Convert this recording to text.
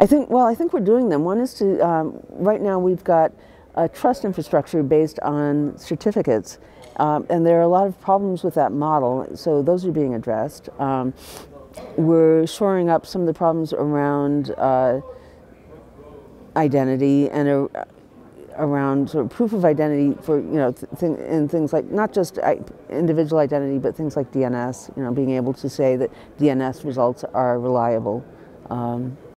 I think we're doing them. One is to, right now we've got a trust infrastructure based on certificates, and there are a lot of problems with that model, so those are being addressed. We're shoring up some of the problems around identity and around sort of proof of identity for, you know, things like not just individual identity, but things like DNS, you know, being able to say that DNS results are reliable.